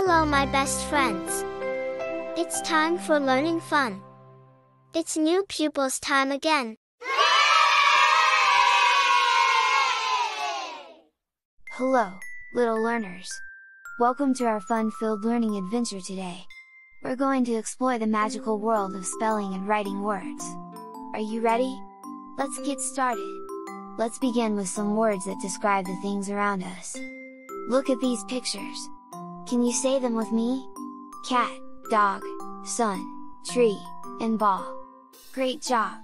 Hello my best friends. It's time for learning fun. It's new pupils time again. Yay! Hello, little learners. Welcome to our fun-filled learning adventure today. We're going to explore the magical world of spelling and writing words. Are you ready? Let's get started. Let's begin with some words that describe the things around us. Look at these pictures. Can you say them with me? Cat, dog, sun, tree, and ball. Great job!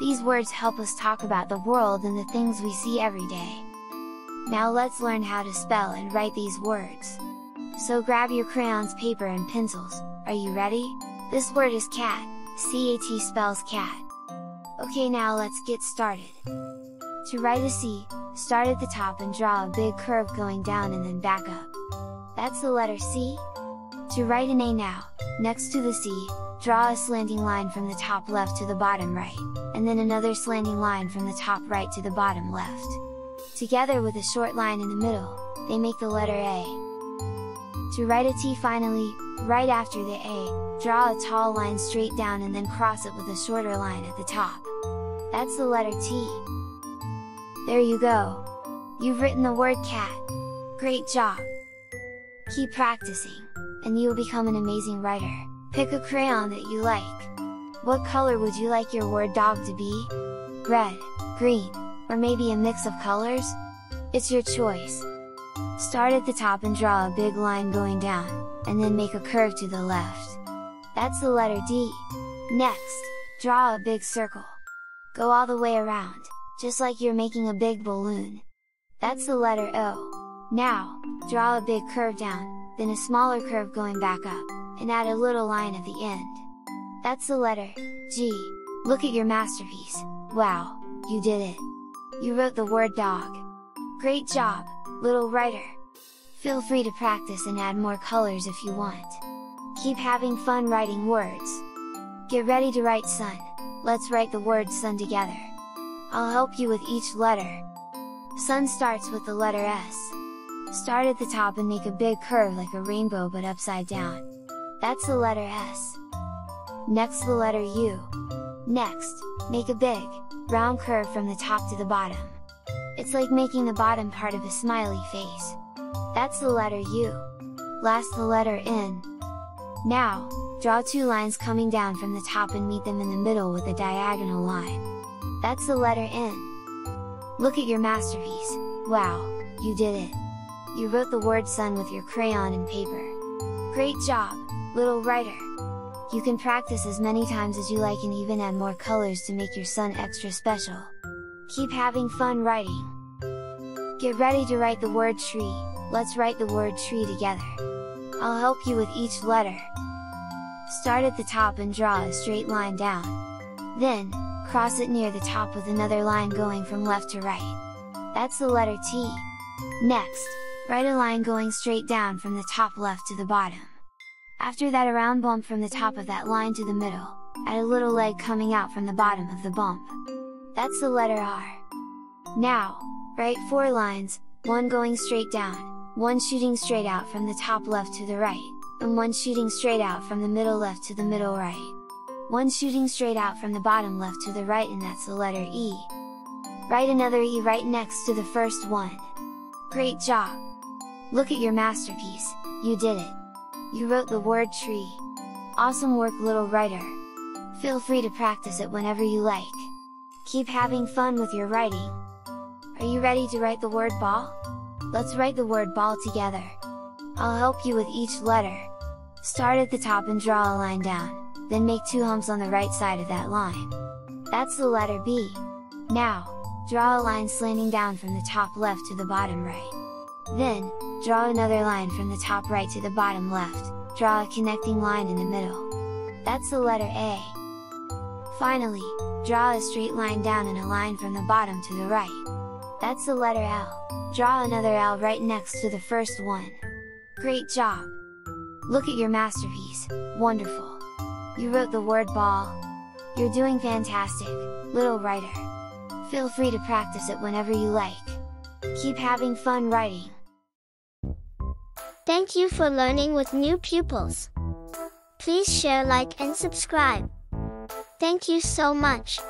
These words help us talk about the world and the things we see every day. Now let's learn how to spell and write these words. So grab your crayons, paper and pencils. Are you ready? This word is cat. C-A-T spells cat. Okay, now let's get started. To write a C, start at the top and draw a big curve going down and then back up. That's the letter C. To write an A now, next to the C, draw a slanting line from the top left to the bottom right, and then another slanting line from the top right to the bottom left. Together with a short line in the middle, they make the letter A. To write a T finally, right after the A, draw a tall line straight down and then cross it with a shorter line at the top. That's the letter T. There you go! You've written the word cat! Great job! Keep practicing, and you'll become an amazing writer. Pick a crayon that you like. What color would you like your word dog to be? Red, green, or maybe a mix of colors? It's your choice. Start at the top and draw a big line going down, and then make a curve to the left. That's the letter D. Next, draw a big circle. Go all the way around, just like you're making a big balloon. That's the letter O. Now, draw a big curve down, then a smaller curve going back up, and add a little line at the end. That's the letter G. Look at your masterpiece! Wow, you did it! You wrote the word dog! Great job, little writer! Feel free to practice and add more colors if you want. Keep having fun writing words. Get ready to write sun. Let's write the word sun together. I'll help you with each letter. Sun starts with the letter S. Start at the top and make a big curve like a rainbow but upside down. That's the letter S. Next, the letter U. Next, make a big, round curve from the top to the bottom. It's like making the bottom part of a smiley face. That's the letter U. Last, the letter N. Now, draw two lines coming down from the top and meet them in the middle with a diagonal line. That's the letter N. Look at your masterpiece! Wow, you did it! You wrote the word sun with your crayon and paper. Great job, little writer! You can practice as many times as you like and even add more colors to make your sun extra special. Keep having fun writing! Get ready to write the word tree. Let's write the word tree together. I'll help you with each letter. Start at the top and draw a straight line down. Then, cross it near the top with another line going from left to right. That's the letter T. Next, write a line going straight down from the top left to the bottom. After that, a round bump from the top of that line to the middle, add a little leg coming out from the bottom of the bump. That's the letter R. Now, write four lines, one going straight down, one shooting straight out from the top left to the right, and one shooting straight out from the middle left to the middle right. One shooting straight out from the bottom left to the right, and that's the letter E. Write another E right next to the first one. Great job! Look at your masterpiece! You did it! You wrote the word tree! Awesome work, little writer! Feel free to practice it whenever you like. Keep having fun with your writing. Are you ready to write the word ball? Let's write the word ball together. I'll help you with each letter. Start at the top and draw a line down, then make two humps on the right side of that line. That's the letter B. Now, draw a line slanting down from the top left to the bottom right. Then, draw another line from the top right to the bottom left, draw a connecting line in the middle. That's the letter A. Finally, draw a straight line down and a line from the bottom to the right. That's the letter L. Draw another L right next to the first one. Great job! Look at your masterpiece! Wonderful! You wrote the word ball! You're doing fantastic, little writer! Feel free to practice it whenever you like! Keep having fun writing! Thank you for learning with NuPupils. Please share, like, and subscribe. Thank you so much.